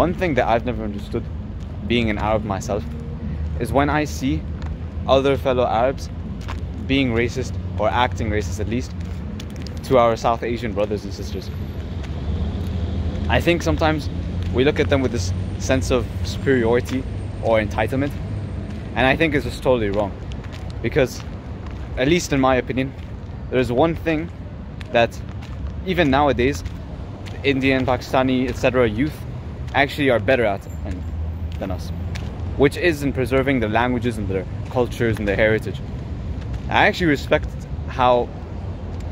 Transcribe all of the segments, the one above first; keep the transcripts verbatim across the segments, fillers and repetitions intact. One thing that I've never understood, being an Arab myself, is when I see other fellow Arabs being racist, or acting racist at least, to our South Asian brothers and sisters. I think sometimes we look at them with this sense of superiority or entitlement, and I think it's just totally wrong, because at least in my opinion, there's one thing that even nowadays Indian, Pakistani, et cetera youth actually are better at and, than us, which is in preserving their languages and their cultures and their heritage. I actually respect how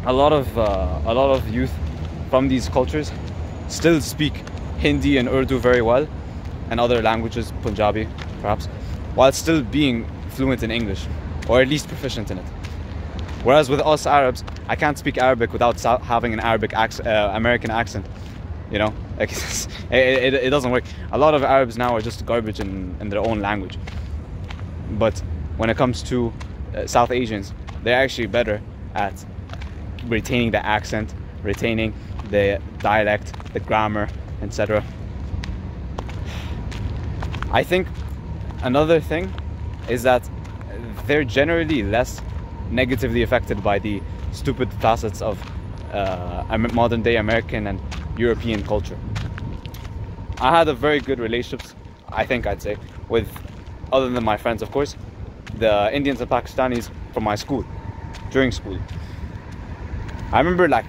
a lot of uh, a lot of youth from these cultures still speak Hindi and Urdu very well, and other languages, Punjabi perhaps, while still being fluent in English, or at least proficient in it. Whereas with us Arabs, I can't speak Arabic without having an Arabic accent, uh, American accent. You know, like, it, it, it doesn't work. A lot of Arabs now are just garbage in, in their own language. But when it comes to uh, South Asians, they're actually better at retaining the accent, retaining the dialect, the grammar, et cetera. I think another thing is that they're generally less negatively affected by the stupid facets of uh, modern day American and European culture. I had a very good relationships, I think I'd say, with, other than my friends of course, the Indians and Pakistanis from my school, during school. I remember, like,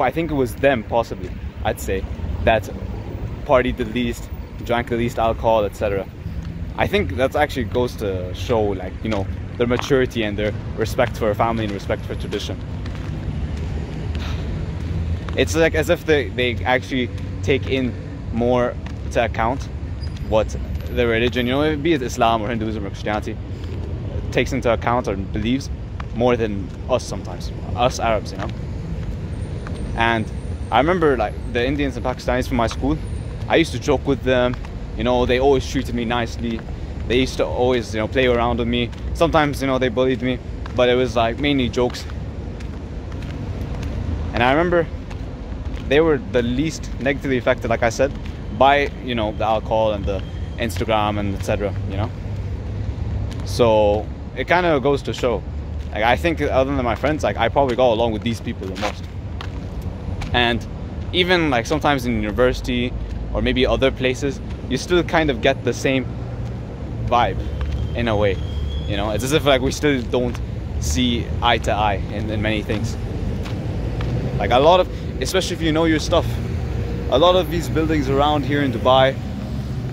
I think it was them possibly, I'd say, that partied the least, drank the least alcohol, et cetera. I think that actually goes to show, like, you know, their maturity and their respect for family and respect for tradition. It's like as if they, they actually take in more to account what their religion, you know, be it Islam or Hinduism or Christianity, takes into account or believes more than us sometimes, us Arabs, you know. And I remember, like, the Indians and Pakistanis from my school, I used to joke with them, you know, they always treated me nicely. They used to always, you know, play around with me. Sometimes, you know, they bullied me, but it was like mainly jokes. And I remember they were the least negatively affected, like I said, by, you know, the alcohol and the Instagram and et cetera, you know. So it kind of goes to show. Like, I think other than my friends, like, I probably go along with these people the most. And even, like, sometimes in university or maybe other places, you still kind of get the same vibe in a way, you know. It's as if, like, we still don't see eye to eye in, in many things. Like, a lot of, especially if you know your stuff, a lot of these buildings around here in Dubai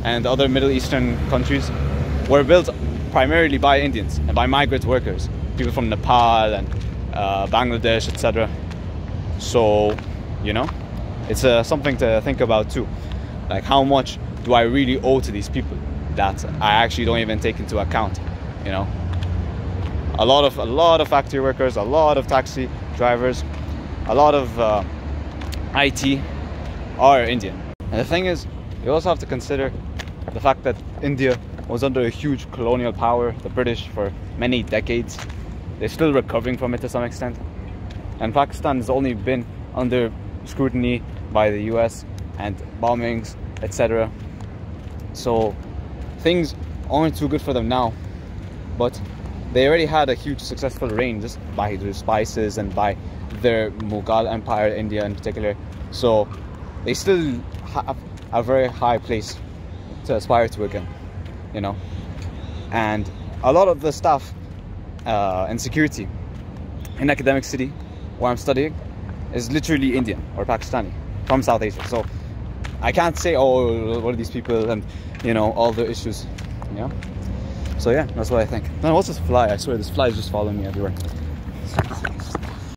and other Middle Eastern countries were built primarily by Indians and by migrant workers, people from Nepal and uh, Bangladesh, et cetera. So, you know, it's uh, something to think about too. Like, how much do I really owe to these people that I actually don't even take into account, you know? A lot of, a lot of factory workers, a lot of taxi drivers, a lot of uh, I T are Indian. And the thing is, you also have to consider the fact that India was under a huge colonial power, the British, for many decades. They're still recovering from it to some extent. And Pakistan has only been under scrutiny by the U S and bombings, et cetera. So things aren't too good for them now, but they already had a huge successful reign just by their spices and by their Mughal Empire, India in particular. So they still have a very high place to aspire to again, you know. And a lot of the staff uh, in security in academic city where I'm studying is literally Indian or Pakistani from South Asia. So I can't say, oh, what are these people and, you know, all the issues, you know. So yeah, that's what I think. Now, what's this fly? I swear this fly is just following me everywhere.